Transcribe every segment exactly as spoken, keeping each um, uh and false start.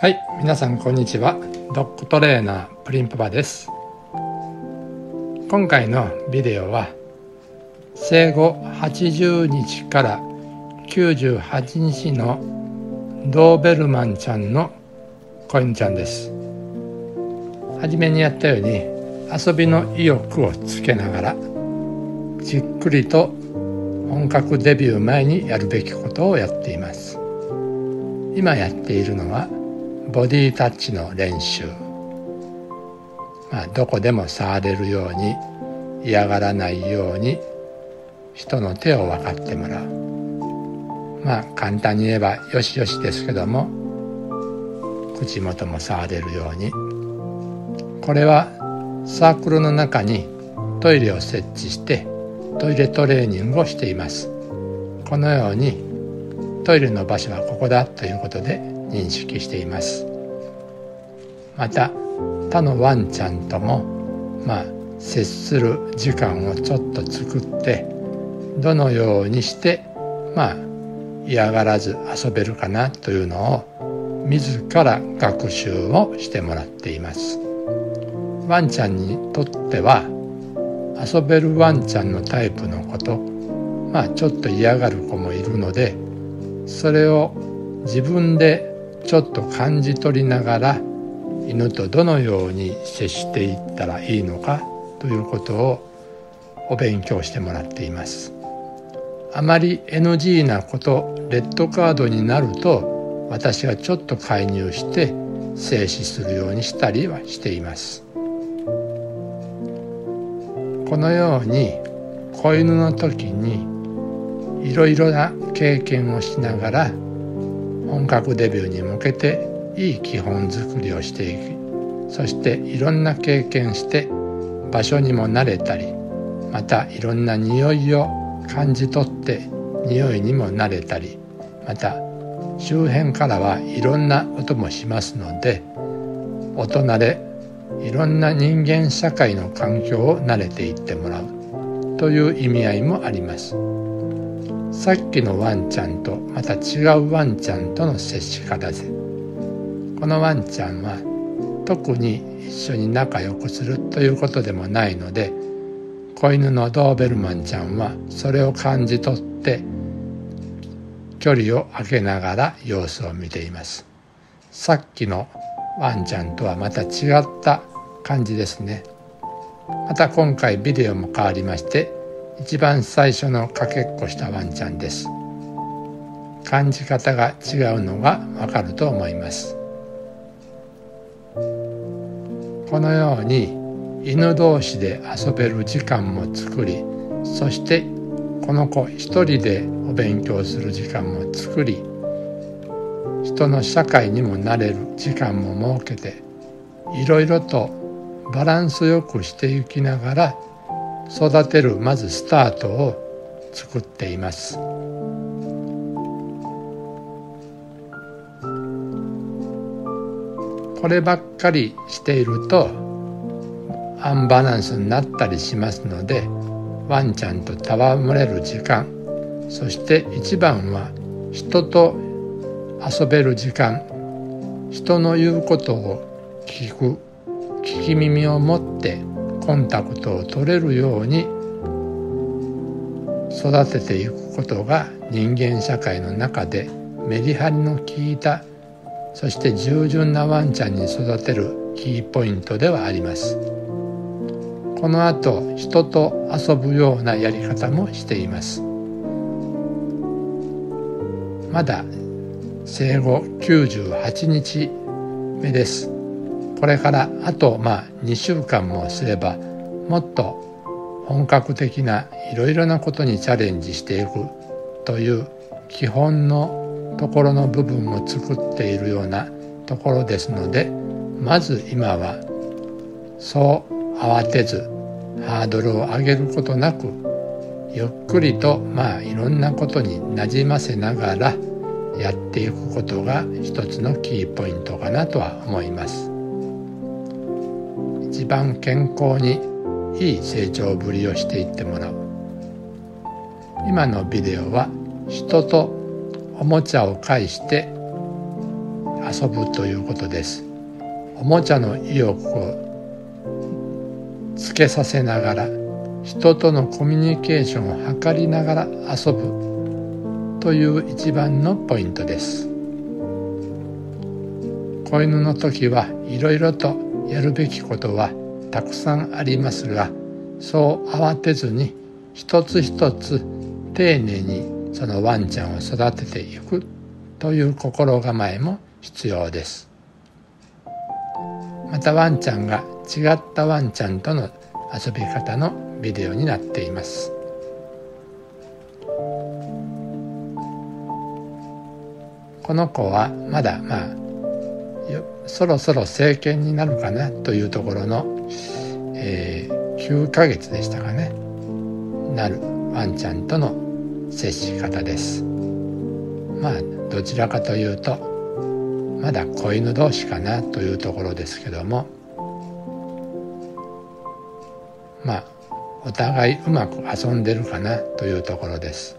はい、皆さんこんにちは。ドッグトレーナープリンパパです。今回のビデオは生後はちじゅうにちからきゅうじゅうはちにちのドーベルマンちゃんの子犬ちゃんです。はじめにやったように遊びの意欲をつけながらじっくりと本格デビュー前にやるべきことをやっています。今やっているのはボディタッチの練習、まあ、どこでも触れるように嫌がらないように人の手を分かってもらう、まあ簡単に言えばよしよしですけども口元も触れるように。これはサークルの中にトイレを設置してトイレトレーニングをしています。このようにトイレの場所はここだということで認識しています。また他のワンちゃんとも、まあ、接する時間をちょっと作ってどのようにして、まあ、嫌がらず遊べるかなというのを自ら学習をしてもらっています。ワンちゃんにとっては遊べるワンちゃんのタイプの子と、まあ、ちょっと嫌がる子もいるのでそれを自分でちょっと感じ取りながら犬とどのように接していったらいいのかということをお勉強してもらっています。あまり エヌジー なことレッドカードになると私がちょっと介入して制止するようにしたりはしています。このように子犬の時にいろいろな経験をしながら本格デビューに向けていい基本作りをしていき、そしていろんな経験して場所にも慣れたり、またいろんな匂いを感じ取って匂いにも慣れたり、また周辺からはいろんな音もしますので大人でいろんな人間社会の環境を慣れていってもらうという意味合いもあります。さっきのワンちゃんとまた違うワンちゃんとの接し方です。このワンちゃんは特に一緒に仲良くするということでもないので子犬のドーベルマンちゃんはそれを感じ取って距離を空けながら様子を見ています。さっきのワンちゃんとはまた違った感じですね。また今回ビデオも変わりまして一番最初のかけっこしたワンちゃんです。感じ方が違うのがわかると思います。このように犬同士で遊べる時間も作り、そしてこの子一人でお勉強する時間も作り、人の社会にも慣れる時間も設けていろいろとバランスよくしていきながら育てるまずスタートを作っています。こればっかりしているとアンバランスになったりしますのでワンちゃんと戯れる時間、そして一番は人と遊べる時間、人の言うことを聞く聞き耳を持ってコンタクトを取れるように育てていくことが人間社会の中でメリハリの効いたそして従順なワンちゃんに育てるキーポイントではあります。この後人と遊ぶようなやり方もしています。まだ生後きゅうじゅうはちにちめです。これからあとまあにしゅうかんもすればもっと本格的ないろいろなことにチャレンジしていくという基本のところの部分を作っているようなところですので、まず今はそう慌てずハードルを上げることなくゆっくりとまあいろんなことに馴染ませながらやっていくことが一つのキーポイントかなとは思います。一番健康にいい成長ぶりをしていってもらう。今のビデオは人とおもちゃを介して遊ぶということです。おもちゃの意欲をつけさせながら、人とのコミュニケーションを図りながら遊ぶという一番のポイントです。子犬の時はいろいろとやるべきことはたくさんありますが、そう慌てずに一つ一つ丁寧にそのワンちゃんを育てていくという心構えも必要です。またワンちゃんが違ったワンちゃんとの遊び方のビデオになっています。この子はまだまあそろそろ成犬になるかなというところの、えー、きゅうかげつでしたかね、なるワンちゃんとの接し方です。まあどちらかというとまだ子犬同士かなというところですけども、まあお互いうまく遊んでるかなというところです。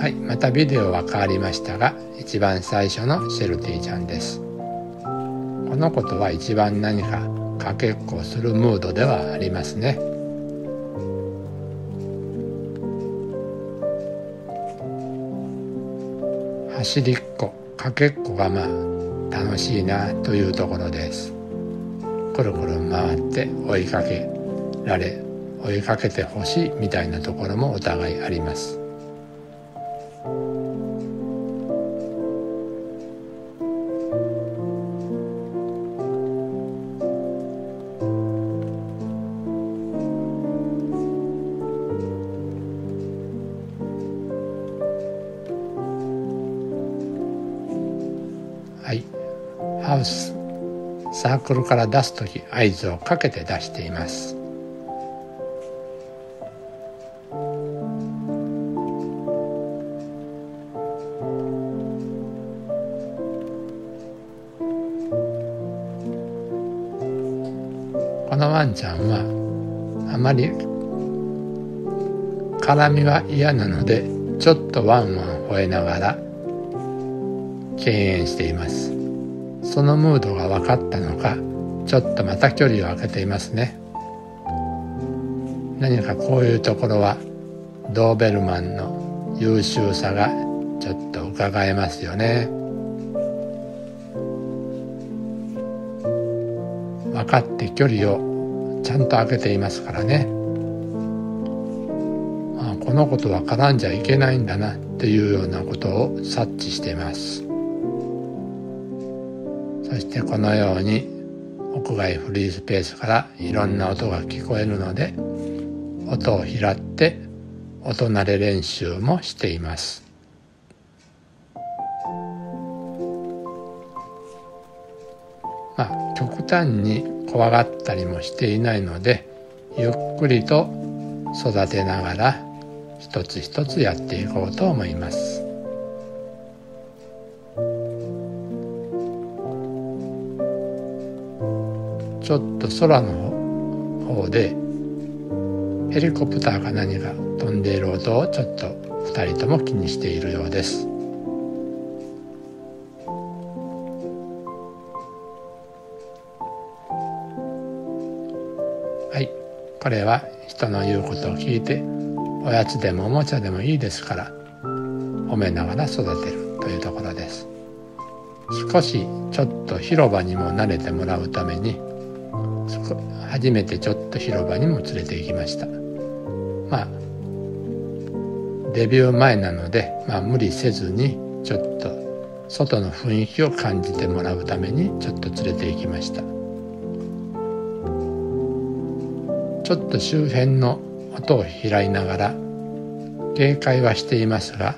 はい、またビデオは変わりましたが、一番最初のシェルティちゃんです。この子とは一番何かかけっこするムードではありますね。走りっこ、かけっこがまあ楽しいなというところです。くるくる回って追いかけられ、追いかけてほしいみたいなところもお互いあります。はい、ハウス、サークルから出すとき合図をかけて出しています。このワンちゃんはあまり絡みは嫌なので、ちょっとワンワン吠えながら敬遠しています。そのムードが分かったのか、ちょっとまた距離を空けていますね。何かこういうところはドーベルマンの優秀さがちょっと伺えますよね。分かって距離をちゃんと空けていますからね。ああ、この子とは絡んじゃいけないんだなというようなことを察知しています。そしてこのように屋外フリースペースからいろんな音が聞こえるので、音を拾って音慣れ練習もしています。まあ極端に怖がったりもしていないので、ゆっくりと育てながら一つ一つやっていこうと思います。ちょっと空の方でヘリコプターか何か飛んでいる音をちょっとふたりとも気にしているようです。はい、これは人の言うことを聞いて、おやつでもおもちゃでもいいですから褒めながら育てるというところです。少しちょっと広場にも慣れてもらうために、初めてちょっと広場にも連れて行きました。まあデビュー前なので、まあ、無理せずにちょっと外の雰囲気を感じてもらうためにちょっと連れて行きました。ちょっと周辺の音を拾いながら警戒はしていますが、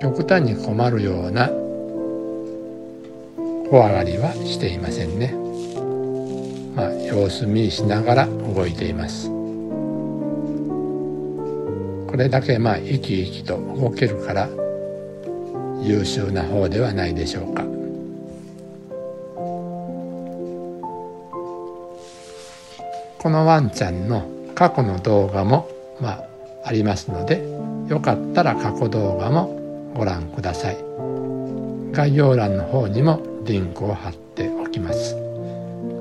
極端に困るような怖がりはしていませんね。まあ、様子見しながら動いています。これだけまあ生き生きと動けるから優秀な方ではないでしょうか。このワンちゃんの過去の動画もまあありますので、よかったら過去動画もご覧ください。概要欄の方にもリンクを貼っておきます。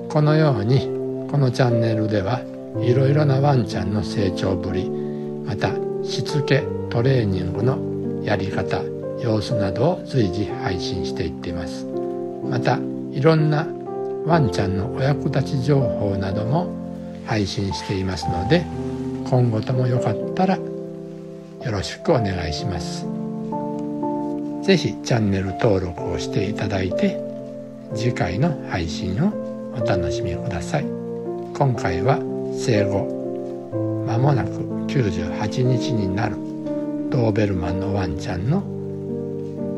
このようにこのチャンネルではいろいろなワンちゃんの成長ぶり、またしつけ、トレーニングのやり方、様子などを随時配信していっています。またいろんなワンちゃんのお役立ち情報なども配信していますので、今後ともよかったらよろしくお願いします。ぜひチャンネル登録をしていただいて、次回の配信をお楽しみください。今回は生後間もなくきゅうじゅうはちにちになるドーベルマンのワンちゃんの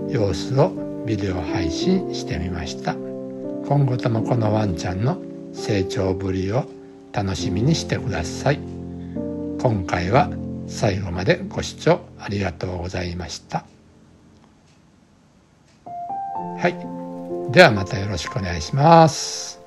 様子をビデオ配信してみました。今後ともこのワンちゃんの成長ぶりを楽しみにしてください。今回は最後までご視聴ありがとうございました。はい、ではまたよろしくお願いします。